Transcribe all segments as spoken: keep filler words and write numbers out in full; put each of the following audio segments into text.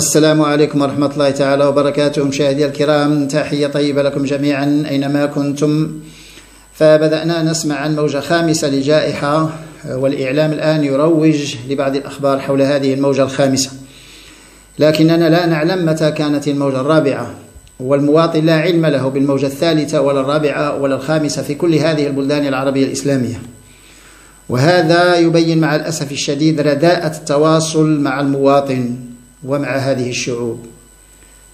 السلام عليكم ورحمة الله تعالى وبركاته. مشاهدي الكرام، تحية طيبة لكم جميعا أينما كنتم. فبدأنا نسمع عن موجة خامسة لجائحة، والإعلام الآن يروج لبعض الأخبار حول هذه الموجة الخامسة، لكننا لا نعلم متى كانت الموجة الرابعة، والمواطن لا علم له بالموجة الثالثة ولا الرابعة ولا الخامسة في كل هذه البلدان العربية الإسلامية. وهذا يبين مع الأسف الشديد رداءة التواصل مع المواطن ومع هذه الشعوب،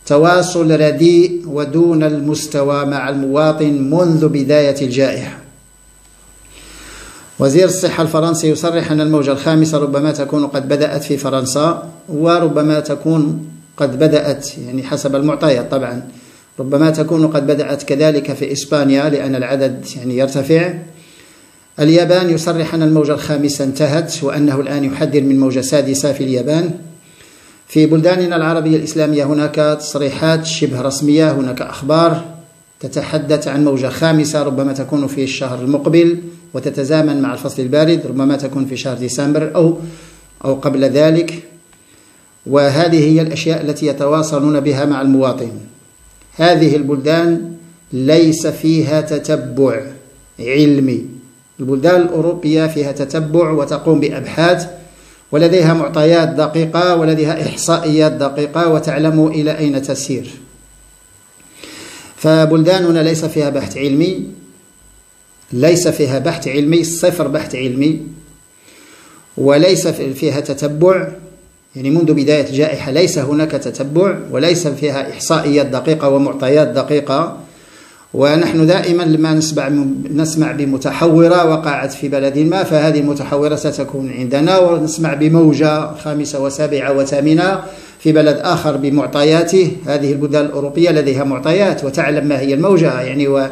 تواصل رديء ودون المستوى مع المواطن منذ بداية الجائحة. وزير الصحة الفرنسي يصرح أن الموجة الخامسة ربما تكون قد بدأت في فرنسا، وربما تكون قد بدأت، يعني حسب المعطيات طبعا، ربما تكون قد بدأت كذلك في إسبانيا لأن العدد يعني يرتفع. اليابان يصرح أن الموجة الخامسة انتهت، وأنه الآن يحذر من موجة سادسة في اليابان. في بلداننا العربية الإسلامية هناك تصريحات شبه رسمية، هناك أخبار تتحدث عن موجة خامسة ربما تكون في الشهر المقبل وتتزامن مع الفصل البارد، ربما تكون في شهر ديسمبر أو أو قبل ذلك. وهذه هي الأشياء التي يتواصلون بها مع المواطن. هذه البلدان ليس فيها تتبع علمي، البلدان الأوروبية فيها تتبع وتقوم بأبحاث، ولديها معطيات دقيقة ولديها إحصائيات دقيقة وتعلم إلى أين تسير. فبلداننا ليس فيها بحث علمي، ليس فيها بحث علمي، صفر بحث علمي، وليس فيها تتبع، يعني منذ بداية الجائحة ليس هناك تتبع، وليس فيها إحصائيات دقيقة ومعطيات دقيقة. ونحن دائما لما نسمع نسمع بمتحورة وقعت في بلد ما، فهذه المتحورة ستكون عندنا، ونسمع بموجة خامسة وسابعة وثامنة في بلد آخر بمعطياته. هذه البلدان الأوروبية لديها معطيات وتعلم ما هي الموجة، يعني و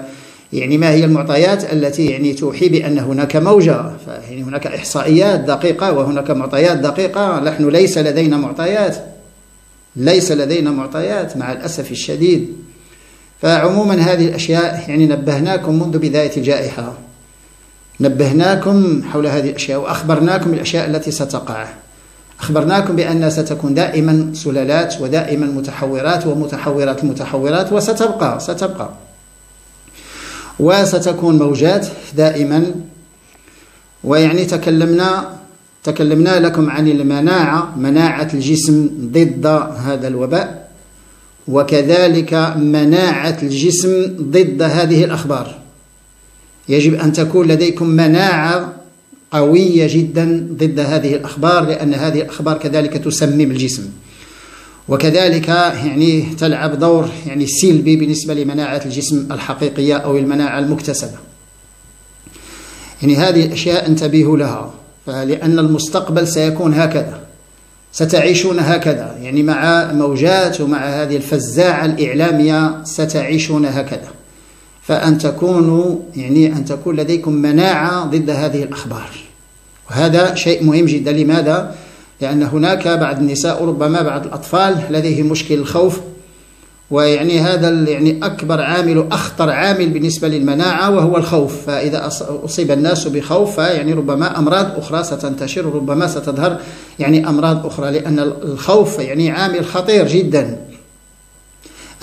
يعني ما هي المعطيات التي يعني توحي بأن هناك موجة، فيعني هناك إحصائيات دقيقة وهناك معطيات دقيقة. نحن ليس لدينا معطيات، ليس لدينا معطيات مع الأسف الشديد. فعموما هذه الأشياء يعني نبهناكم منذ بداية الجائحة، نبهناكم حول هذه الأشياء وأخبرناكم الأشياء التي ستقع، أخبرناكم بأن ستكون دائما سلالات ودائما متحورات ومتحورات المتحورات، وستبقى ستبقى وستكون موجات دائما. ويعني تكلمنا تكلمنا لكم عن المناعة، مناعة الجسم ضد هذا الوباء، وكذلك مناعة الجسم ضد هذه الأخبار. يجب أن تكون لديكم مناعة قوية جدا ضد هذه الأخبار، لأن هذه الأخبار كذلك تسمم الجسم، وكذلك يعني تلعب دور يعني سلبي بالنسبة لمناعة الجسم الحقيقية أو المناعة المكتسبة. يعني هذه الأشياء انتبهوا لها، فلأن المستقبل سيكون هكذا، ستعيشون هكذا، يعني مع موجات ومع هذه الفزاعة الإعلامية ستعيشون هكذا. فأن تكونوا يعني أن تكون لديكم مناعة ضد هذه الأخبار، وهذا شيء مهم جدا. لماذا؟ لأن هناك بعض النساء، ربما بعض الأطفال لديهم مشكل الخوف، ويعني هذا يعني أكبر عامل وأخطر عامل بالنسبة للمناعة وهو الخوف. فإذا أصيب الناس بخوف يعني ربما أمراض أخرى ستنتشر، وربما ستظهر يعني أمراض أخرى، لأن الخوف يعني عامل خطير جدا.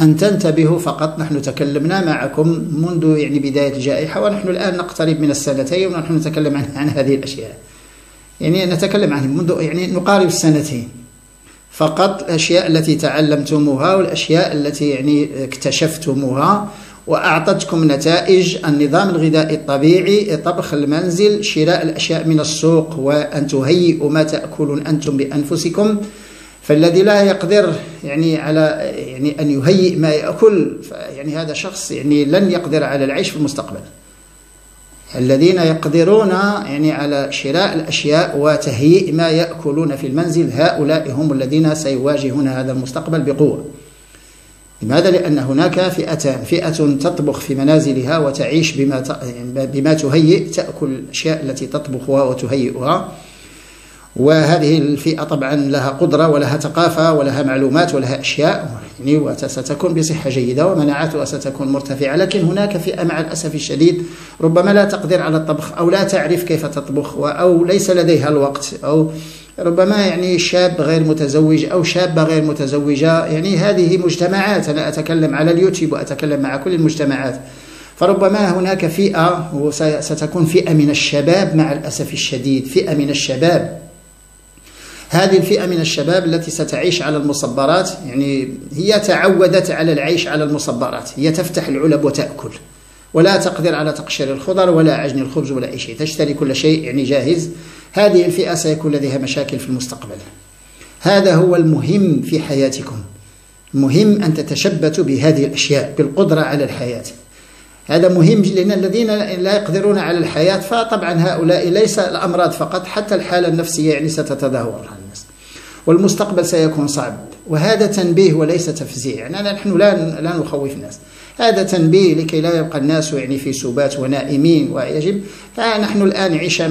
أن تنتبهوا فقط. نحن تكلمنا معكم منذ يعني بداية الجائحة، ونحن الآن نقترب من السنتين ونحن نتكلم عن هذه الأشياء، يعني نتكلم عنه منذ يعني نقارب السنتين فقط. الأشياء التي تعلمتموها والأشياء التي يعني اكتشفتموها وأعطتكم نتائج، النظام الغذائي الطبيعي، طبخ المنزل، شراء الأشياء من السوق، وأن تهيئوا ما تأكلون أنتم بأنفسكم. فالذي لا يقدر يعني على يعني أن يهيئ ما يأكل، فيعني هذا شخص يعني لن يقدر على العيش في المستقبل. الذين يقدرون يعني على شراء الأشياء وتهيئ ما يأكلون في المنزل، هؤلاء هم الذين سيواجهون هذا المستقبل بقوة. لماذا؟ لأن هناك فئتان، فئة تطبخ في منازلها وتعيش بما بما تهيئ، تأكل الأشياء التي تطبخها وتهيئها، وهذه الفئة طبعا لها قدرة ولها ثقافة ولها معلومات ولها أشياء، يعني وستكون بصحة جيدة ومناعتها ستكون مرتفعة. لكن هناك فئة مع الأسف الشديد ربما لا تقدر على الطبخ، أو لا تعرف كيف تطبخ، أو ليس لديها الوقت، أو ربما يعني شاب غير متزوج أو شابة غير متزوجة، يعني هذه مجتمعات، أنا أتكلم على اليوتيوب وأتكلم مع كل المجتمعات، فربما هناك فئة وستكون فئة من الشباب مع الأسف الشديد، فئة من الشباب، هذه الفئة من الشباب التي ستعيش على المصبرات، يعني هي تعودت على العيش على المصبرات، هي تفتح العلب وتأكل ولا تقدر على تقشير الخضر ولا عجن الخبز ولا أي شيء، تشتري كل شيء يعني جاهز. هذه الفئة سيكون لديها مشاكل في المستقبل. هذا هو المهم في حياتكم، المهم أن تتشبثوا بهذه الأشياء، بالقدرة على الحياة، هذا مهم، لأن الذين لا يقدرون على الحياة فطبعا هؤلاء ليس الأمراض فقط، حتى الحالة النفسية يعني ستتدهور على الناس، والمستقبل سيكون صعب. وهذا تنبيه وليس تفزيع، يعني نحن لا لا نخوف الناس، هذا تنبيه لكي لا يبقى الناس يعني في سبات ونائمين. ويجب، فنحن الآن عشنا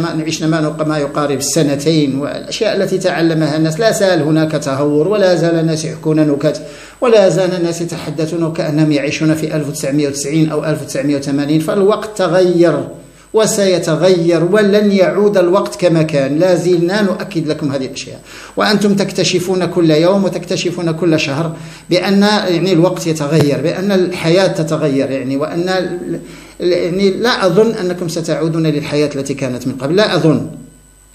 ما, ما يقارب سنتين، والأشياء التي تعلمها الناس، لا زال هناك تهور، ولا زال الناس يحكون نكت، ولا زال الناس يتحدثون وكأنهم يعيشون في ألف وتسعمئة وتسعين أو ألف وتسعمئة وثمانين. فالوقت تغير وسيتغير، ولن يعود الوقت كما كان، لا زلنا نؤكد لكم هذه الأشياء، وأنتم تكتشفون كل يوم وتكتشفون كل شهر بأن يعني الوقت يتغير، بأن الحياة تتغير، يعني وأن يعني لا أظن أنكم ستعودون للحياة التي كانت من قبل، لا أظن،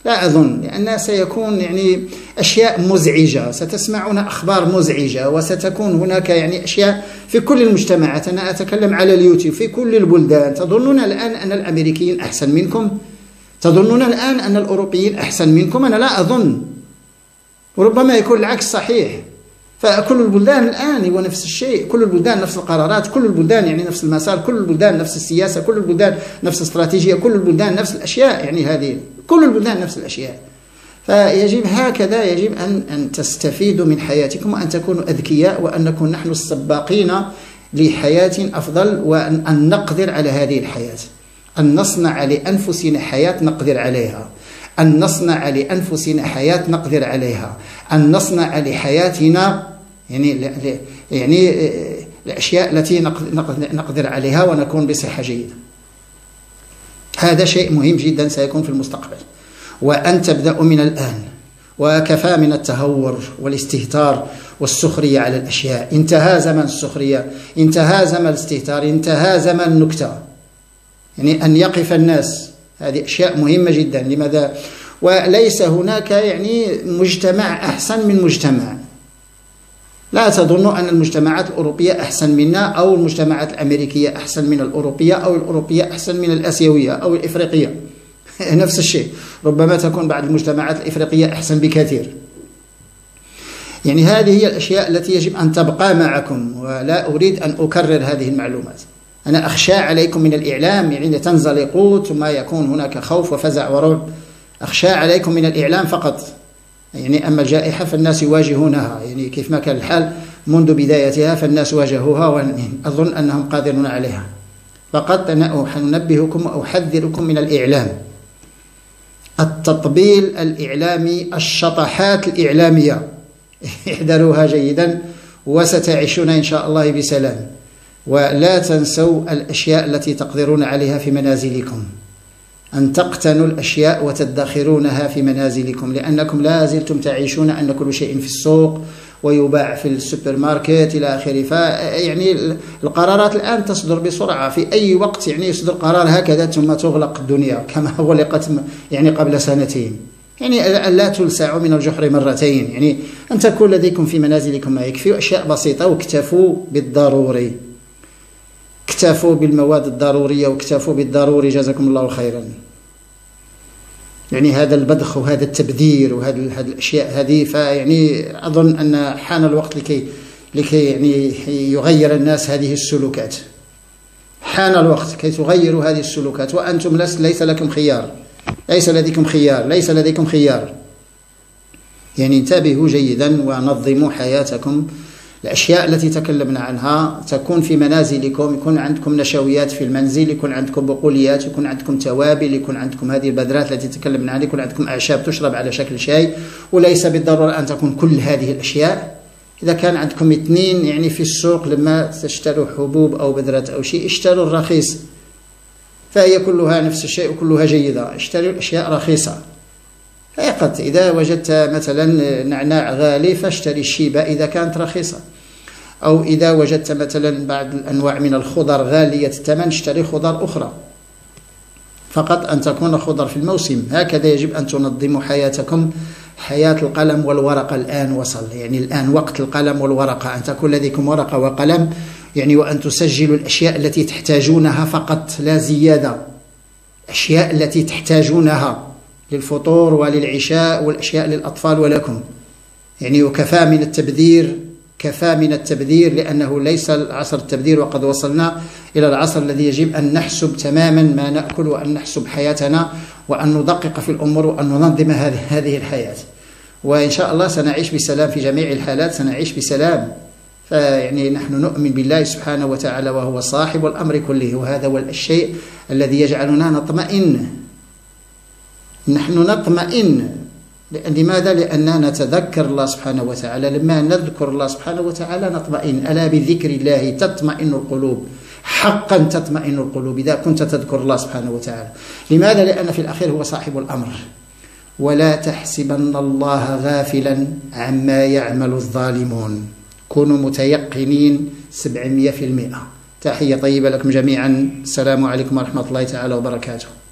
لا أظن، لأن سيكون يعني أشياء مزعجة، ستسمعون أخبار مزعجة، وستكون هناك يعني أشياء في كل المجتمعات. أنا أتكلم على اليوتيوب في كل البلدان. تظنون الآن أن الأمريكيين أحسن منكم؟ تظنون الآن أن الأوروبيين أحسن منكم؟ أنا لا أظن، وربما يكون العكس صحيح. فكل البلدان الآن هو نفس الشيء، كل البلدان نفس القرارات، كل البلدان يعني نفس المسار، كل البلدان نفس السياسة، كل البلدان نفس الاستراتيجية، كل البلدان نفس الأشياء، يعني هذه كل البلدان نفس الأشياء. فيجب هكذا، يجب أن أن تستفيدوا من حياتكم، وأن تكونوا أذكياء، وأن نكون نحن السباقين لحياة أفضل، وأن نقدر على هذه الحياة، أن نصنع لأنفسنا حياة نقدر عليها، أن نصنع لأنفسنا حياة نقدر عليها، أن نصنع لحياتنا يعني يعني الأشياء التي نقدر عليها، ونكون بصحة جيدة. هذا شيء مهم جدا سيكون في المستقبل، وأن تبدأوا من الآن، وكفى من التهور والاستهتار والسخرية على الأشياء. انتهى زمن السخرية، انتهى زمن الاستهتار، انتهى زمن النكتة، يعني أن يقف الناس. هذه أشياء مهمة جدا. لماذا؟ وليس هناك يعني مجتمع أحسن من مجتمع. لا تظنوا أن المجتمعات الأوروبية أحسن منا، أو المجتمعات الأمريكية أحسن من الأوروبية، أو الأوروبية أحسن من الآسيوية أو الإفريقية. نفس الشيء، ربما تكون بعض المجتمعات الإفريقية أحسن بكثير. يعني هذه هي الأشياء التي يجب أن تبقى معكم، ولا أريد أن أكرر هذه المعلومات. أنا أخشى عليكم من الإعلام، يعني تنزلقوا ثم يكون هناك خوف وفزع ورعب. أخشى عليكم من الإعلام فقط، يعني أما الجائحة فالناس يواجهونها، يعني كيف ما كان الحال منذ بدايتها فالناس واجهوها، وأظن أنهم قادرون عليها. فقط أنا أنبهكم وأحذركم من الإعلام، التطبيل الإعلامي، الشطحات الإعلامية، احذروها جيدا، وستعيشون إن شاء الله بسلام. ولا تنسوا الأشياء التي تقدرون عليها في منازلكم، أن تقتنوا الأشياء وتدخرونها في منازلكم، لأنكم لا زلتم تعيشون أن كل شيء في السوق ويباع في السوبر ماركت إلى آخره. فيعني القرارات الآن تصدر بسرعة، في أي وقت يعني يصدر قرار هكذا ثم تغلق الدنيا كما غلقت يعني قبل سنتين. يعني لا تلسعوا من الجحر مرتين، يعني أن تكون لديكم في منازلكم ما يكفي، أشياء بسيطة، واكتفوا بالضروري، اكتفوا بالمواد الضرورية، واكتفوا بالضروري. جزاكم الله خيرا. يعني هذا البذخ وهذا التبذير وهذا هذه الأشياء هذه، فيعني أظن أن حان الوقت لكي لكي يعني يغير الناس هذه السلوكات. حان الوقت كي تغيروا هذه السلوكات، وأنتم ليس لكم خيار، ليس لديكم خيار، ليس لديكم خيار. يعني انتبهوا جيدا ونظموا حياتكم. الأشياء التي تكلمنا عنها تكون في منازلكم، يكون عندكم نشويات في المنزل، يكون عندكم بقوليات، يكون عندكم توابل، يكون عندكم هذه البذرات التي تكلمنا عنها، يكون عندكم أعشاب تشرب على شكل شاي، وليس بالضرورة أن تكون كل هذه الأشياء. إذا كان عندكم اثنين يعني في السوق، لما تشتروا حبوب أو بذرات أو شيء اشتروا الرخيص، فهي كلها نفس الشيء وكلها جيدة. اشتروا الأشياء رخيصة، قد إذا وجدت مثلا نعناع غالي فاشتري الشيبة إذا كانت رخيصة، أو إذا وجدت مثلا بعض الأنواع من الخضر غالية الثمن اشتري خضر أخرى، فقط أن تكون خضر في الموسم. هكذا يجب أن تنظموا حياتكم، حياة القلم والورقة. الآن وصل، يعني الآن وقت القلم والورقة، أن تكون لديكم ورقة وقلم، يعني وأن تسجلوا الأشياء التي تحتاجونها فقط لا زيادة. الأشياء التي تحتاجونها للفطور وللعشاء والأشياء للأطفال ولكم، يعني وكفى من التبذير، كفى من التبذير، لأنه ليس عصر التبذير، وقد وصلنا إلى العصر الذي يجب أن نحسب تماما ما نأكل، وأن نحسب حياتنا، وأن ندقق في الأمور، وأن ننظم هذه الحياة. وإن شاء الله سنعيش بسلام في جميع الحالات، سنعيش بسلام. فيعني نحن نؤمن بالله سبحانه وتعالى، وهو صاحب الأمر كله، وهذا هو الشيء الذي يجعلنا نطمئن. نحن نطمئن، لماذا؟ لأننا نتذكر الله سبحانه وتعالى. لما نذكر الله سبحانه وتعالى نطمئن. ألا بذكر الله تطمئن القلوب، حقا تطمئن القلوب إذا كنت تذكر الله سبحانه وتعالى. لماذا؟ لأن في الأخير هو صاحب الأمر. ولا تحسبن الله غافلا عما يعمل الظالمون، كونوا متيقنين سبعمائة في المئة. تحية طيبة لكم جميعا، السلام عليكم ورحمة الله تعالى وبركاته.